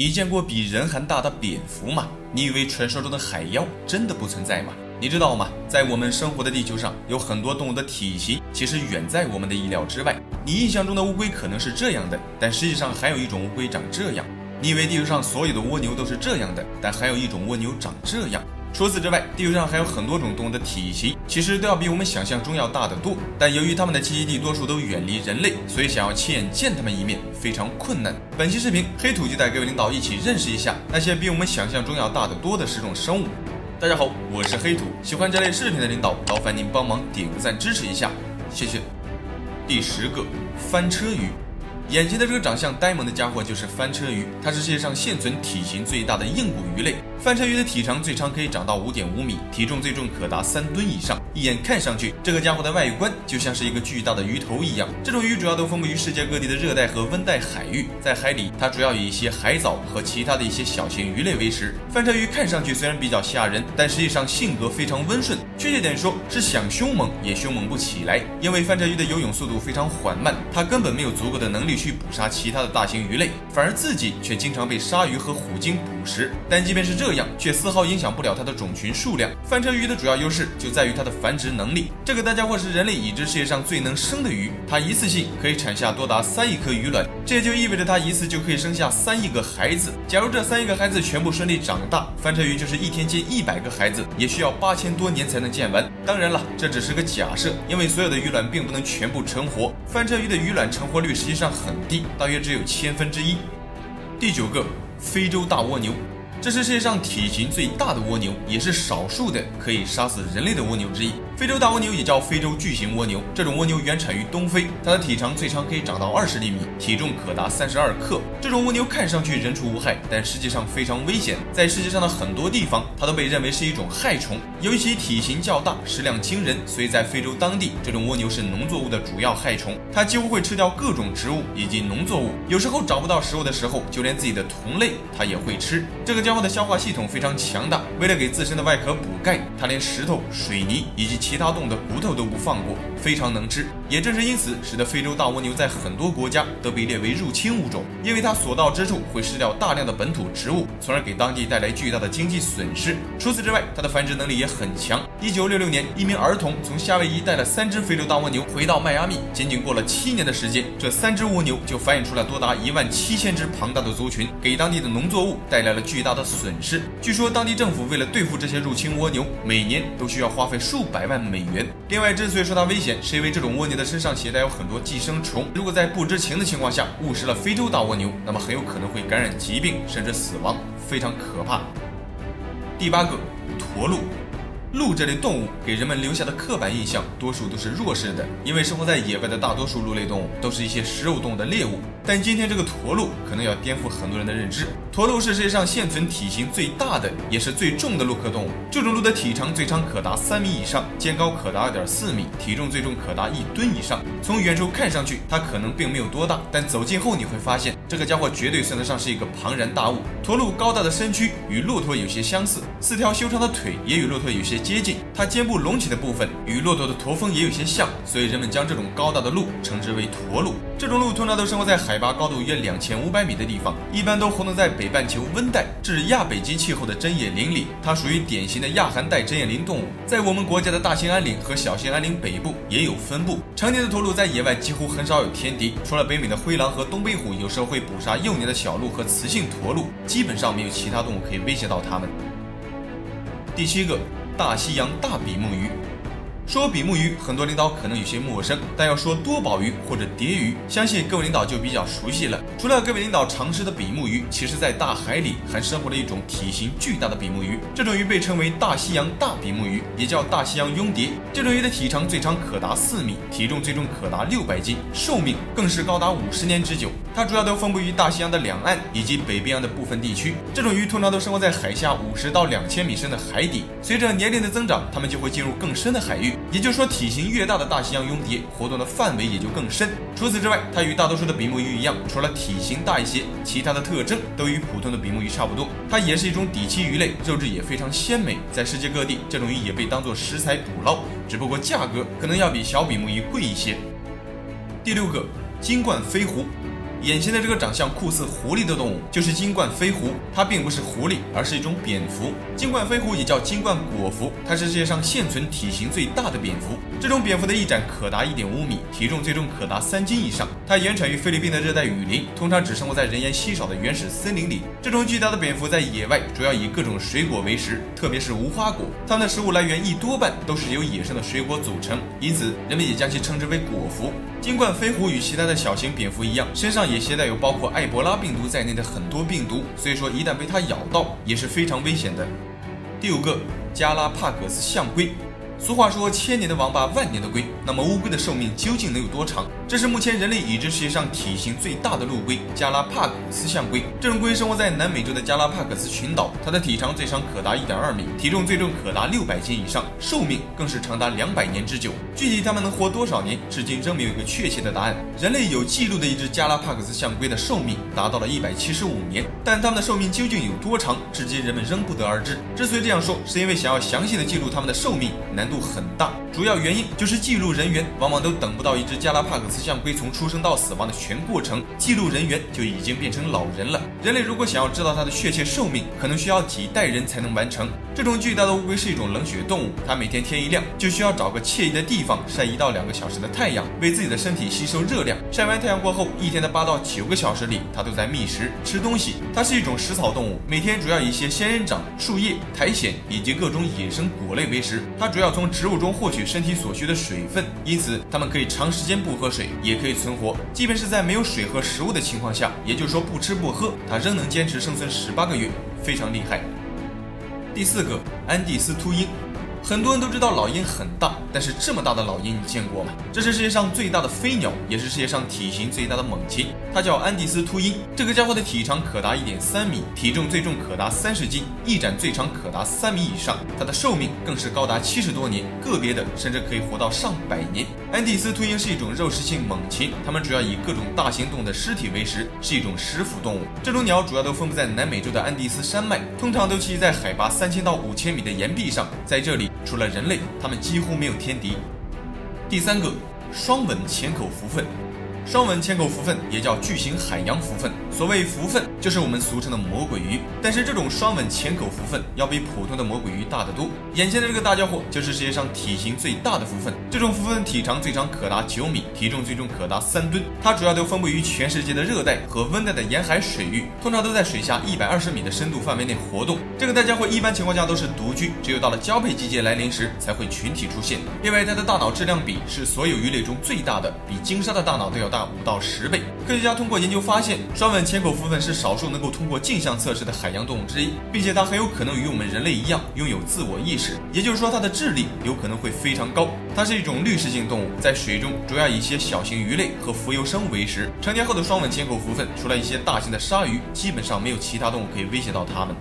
你见过比人还大的蝙蝠吗？你以为传说中的海妖真的不存在吗？你知道吗？在我们生活的地球上，有很多动物的体型其实远在我们的意料之外。你印象中的乌龟可能是这样的，但实际上还有一种乌龟长这样。你以为地球上所有的蜗牛都是这样的，但还有一种蜗牛长这样。 除此之外，地球上还有很多种动物的体型，其实都要比我们想象中要大得多。但由于它们的栖息地多数都远离人类，所以想要亲眼见它们一面非常困难。本期视频，黑土就带各位领导一起认识一下那些比我们想象中要大得多的10种生物。大家好，我是黑土。喜欢这类视频的领导，劳烦您帮忙点个赞支持一下，谢谢。第10个，翻车鱼。 眼前的这个长相呆萌的家伙就是翻车鱼，它是世界上现存体型最大的硬骨鱼类。翻车鱼的体长最长可以长到 5.5 米，体重最重可达3吨以上。一眼看上去，这个家伙的外观就像是一个巨大的鱼头一样。这种鱼主要都分布于世界各地的热带和温带海域，在海里它主要以一些海藻和其他的一些小型鱼类为食。翻车鱼看上去虽然比较吓人，但实际上性格非常温顺，确切点说是想凶猛也凶猛不起来，因为翻车鱼的游泳速度非常缓慢，它根本没有足够的能力 去捕杀其他的大型鱼类，反而自己却经常被鲨鱼和虎鲸捕食。但即便是这样，却丝毫影响不了它的种群数量。翻车鱼的主要优势就在于它的繁殖能力。这个大家伙是人类已知世界上最能生的鱼，它一次性可以产下多达3亿颗鱼卵，这也就意味着它一次就可以生下3亿个孩子。假如这3亿个孩子全部顺利长大，翻车鱼就是一天接100个孩子，也需要8000多年才能见完。当然了，这只是个假设，因为所有的鱼卵并不能全部成活。翻车鱼的鱼卵成活率实际上很低，大约只有1/1000。第9个，非洲大蜗牛。 这是世界上体型最大的蜗牛，也是少数的可以杀死人类的蜗牛之一。非洲大蜗牛也叫非洲巨型蜗牛，这种蜗牛原产于东非，它的体长最长可以长到20厘米，体重可达32克。这种蜗牛看上去人畜无害，但实际上非常危险。在世界上的很多地方，它都被认为是一种害虫。由于其体型较大，食量惊人，所以在非洲当地，这种蜗牛是农作物的主要害虫。它几乎会吃掉各种植物以及农作物，有时候找不到食物的时候，就连自己的同类它也会吃。这家伙的消化系统非常强大，为了给自身的外壳补钙，它连石头、水泥以及其他动物的骨头都不放过，非常能吃。也正是因此，使得非洲大蜗牛在很多国家都被列为入侵物种，因为它所到之处会吃掉大量的本土植物，从而给当地带来巨大的经济损失。除此之外，它的繁殖能力也很强。1966年，一名儿童从夏威夷带了3只非洲大蜗牛回到迈阿密，仅仅过了7年的时间，这3只蜗牛就繁衍出了多达17000只庞大的族群，给当地的农作物带来了巨大 的损失。据说当地政府为了对付这些入侵蜗牛，每年都需要花费数百万美元。另外，之所以说它危险，是因为这种蜗牛的身上携带有很多寄生虫，如果在不知情的情况下误食了非洲大蜗牛，那么很有可能会感染疾病甚至死亡，非常可怕。第8个，驼鹿。 鹿这类动物给人们留下的刻板印象，多数都是弱势的，因为生活在野外的大多数鹿类动物都是一些食肉动物的猎物。但今天这个驼鹿可能要颠覆很多人的认知。驼鹿是世界上现存体型最大的，也是最重的鹿科动物。这种鹿的体长最长可达3米以上，肩高可达2.4米，体重最重可达1吨以上。从远处看上去，它可能并没有多大，但走近后你会发现，这个家伙绝对算得上是一个庞然大物。驼鹿高大的身躯与骆驼有些相似，4条修长的腿也与骆驼有些 接近，它肩部隆起的部分与骆驼的驼峰也有些像，所以人们将这种高大的鹿称之为驼鹿。这种鹿通常都生活在海拔高度约2500米的地方，一般都活动在北半球温带至亚北极气候的针叶林里。它属于典型的亚寒带针叶林动物，在我们国家的大兴安岭和小兴安岭北部也有分布。成年的驼鹿在野外几乎很少有天敌，除了北美的灰狼和东北虎，有时候会捕杀幼年的小鹿和雌性驼鹿，基本上没有其他动物可以威胁到它们。第7个， 大西洋大比目鱼。 说比目鱼，很多领导可能有些陌生，但要说多宝鱼或者蝶鱼，相信各位领导就比较熟悉了。除了各位领导常吃的比目鱼，其实在大海里还生活着一种体型巨大的比目鱼，这种鱼被称为大西洋大比目鱼，也叫大西洋鳙蝶。这种鱼的体长最长可达4米，体重最重可达600斤，寿命更是高达50年之久。它主要都分布于大西洋的两岸以及北冰洋的部分地区。这种鱼通常都生活在海下50到2000米深的海底，随着年龄的增长，它们就会进入更深的海域。 也就是说，体型越大的大西洋鳙蝶活动的范围也就更深。除此之外，它与大多数的比目鱼一样，除了体型大一些，其他的特征都与普通的比目鱼差不多。它也是一种底栖鱼类，肉质也非常鲜美。在世界各地，这种鱼也被当作食材捕捞，只不过价格可能要比小比目鱼贵一些。第6个，金冠飞狐。眼前的这个长相酷似狐狸的动物就是金冠飞狐，它并不是狐狸，而是一种蝙蝠。金冠飞狐也叫金冠果蝠，它是世界上现存体型最大的蝙蝠。这种蝙蝠的翼展可达 1.5 米，体重最重可达3斤以上。它原产于菲律宾的热带雨林，通常只生活在人烟稀少的原始森林里。这种巨大的蝙蝠在野外主要以各种水果为食，特别是无花果。它们的食物来源一多半都是由野生的水果组成，因此人们也将其称之为果蝠。金冠飞狐与其他的小型蝙蝠一样，身上也携带有包括埃博拉病毒在内的很多病毒，所以说一旦被它咬到也是非常危险的。第5个，加拉帕戈斯象龟。俗话说千年的王八，万年的龟。那么乌龟的寿命究竟能有多长？这是目前人类已知世界上体型最大的陆龟——加拉帕戈斯象龟。这种龟生活在南美洲的加拉帕戈斯群岛，它的体长最长可达 1.2 米，体重最重可达600斤以上，寿命更是长达200年之久。具体它们能活多少年，至今仍没有一个确切的答案。人类有记录的一只加拉帕戈斯象龟的寿命达到了175年，但它们的寿命究竟有多长，至今人们仍不得而知。之所以这样说，是因为想要详细的记录它们的寿命，难度很大，主要原因就是记录人员往往都等不到一只加拉帕戈斯象龟从出生到死亡的全过程，记录人员就已经变成老人了。人类如果想要知道它的确切寿命，可能需要几代人才能完成。这种巨大的乌龟是一种冷血动物，它每天天一亮就需要找个惬意的地方晒1到2个小时的太阳，为自己的身体吸收热量。晒完太阳过后，一天的8到9个小时里，它都在觅食吃东西。它是一种食草动物，每天主要以一些仙人掌、树叶、苔藓以及各种野生果类为食。它主要从植物中获取身体所需的水分，因此它们可以长时间不喝水，也可以存活。即便是在没有水和食物的情况下，也就是说不吃不喝，它仍能坚持生存18个月，非常厉害。第4个，安第斯秃鹰。很多人都知道老鹰很大，但是这么大的老鹰你见过吗？这是世界上最大的飞鸟，也是世界上体型最大的猛禽，它叫安第斯秃鹰。这个家伙的体长可达 1.3 米，体重最重可达30斤，翼展最长可达3米以上，它的寿命更是高达70多年，个别的甚至可以活到上百年。安第斯秃鹰是一种肉食性猛禽，它们主要以各种大型动物的尸体为食，是一种食腐动物。这种鸟主要都分布在南美洲的安第斯山脉，通常都栖息在海拔3000到5000米的岩壁上，在这里除了人类，它们几乎没有天敌。第3个，双吻浅口蝠鲼。双吻浅口蝠鲼也叫巨型海洋蝠鲼，所谓蝠鲼就是我们俗称的魔鬼鱼，但是这种双吻浅口蝠鲼要比普通的魔鬼鱼大得多。眼前的这个大家伙就是世界上体型最大的蝠鲼，这种蝠鲼体长最长可达9米，体重最重可达3吨，它主要都分布于全世界的热带和温带的沿海水域，通常都在水下120米的深度范围内活动。这个大家伙一般情况下都是独居，只有到了交配季节来临时才会群体出现。另外，它的大脑质量比是所有鱼类中最大的，比鲸鲨的大脑都要大5到10倍。科学家通过研究发现，双吻浅口蝠鲼是少数能够通过镜像测试的海洋动物之一，并且它很有可能与我们人类一样拥有自我意识，也就是说它的智力有可能会非常高。它是一种滤食性动物，在水中主要以一些小型鱼类和浮游生物为食。成年后的双吻浅口蝠鲼除了一些大型的鲨鱼，基本上没有其他动物可以威胁到它们。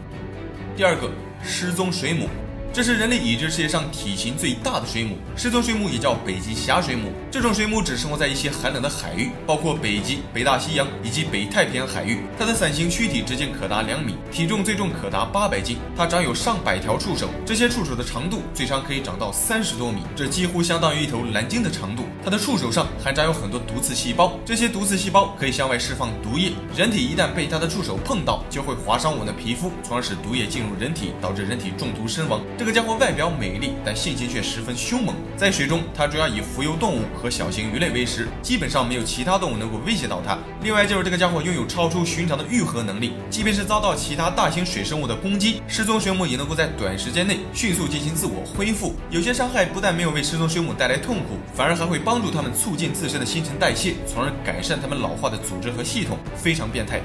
第2个，失踪水母。这是人类已知世界上体型最大的水母，失踪水母也叫北极霞水母。这种水母只生活在一些寒冷的海域，包括北极、北大西洋以及北太平洋海域。它的伞形躯体直径可达2米，体重最重可达800斤。它长有上百条触手，这些触手的长度最长可以长到30多米，这几乎相当于一头蓝鲸的长度。它的触手上还长有很多毒刺细胞，这些毒刺细胞可以向外释放毒液。人体一旦被它的触手碰到，就会划伤我们的皮肤，从而使毒液进入人体，导致人体中毒身亡。这个家伙外表美丽，但性情却十分凶猛。在水中，它主要以浮游动物和小型鱼类为食，基本上没有其他动物能够威胁到它。另外就是这个家伙拥有超出寻常的愈合能力，即便是遭到其他大型水生物的攻击，失踪水母也能够在短时间内迅速进行自我恢复。有些伤害不但没有为失踪水母带来痛苦，反而还会帮助它们促进自身的新陈代谢，从而改善它们老化的组织和系统，非常变态。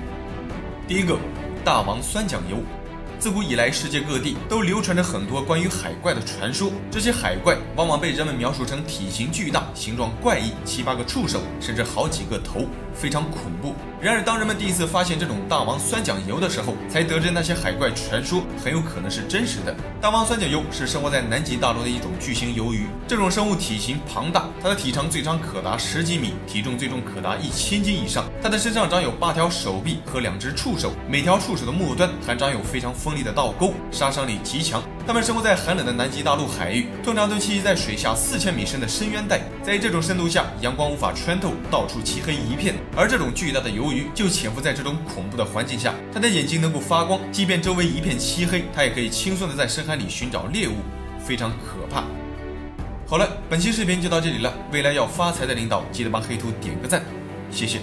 第1个，大王酸桨鱿。自古以来，世界各地都流传着很多关于海怪的传说。这些海怪往往被人们描述成体型巨大、形状怪异、7、8个触手，甚至好几个头，非常恐怖。然而，当人们第一次发现这种大王酸桨鱿的时候，才得知那些海怪传说很有可能是真实的。大王酸桨鱿是生活在南极大陆的一种巨型鱿鱼，这种生物体型庞大，它的体长最长可达10几米，体重最重可达1000斤以上。它的身上长有8条手臂和2只触手，每条触手的末端还长有非常锋利的倒钩，杀伤力极强。它们生活在寒冷的南极大陆海域，通常都栖息在水下4000米深的深渊带。在这种深度下，阳光无法穿透，到处漆黑一片。而这种巨大的鱿鱼就潜伏在这种恐怖的环境下，它的眼睛能够发光，即便周围一片漆黑，它也可以轻松的在深海里寻找猎物，非常可怕。 好了，本期视频就到这里了。未来要发财的领导，记得帮黑图点个赞，谢谢。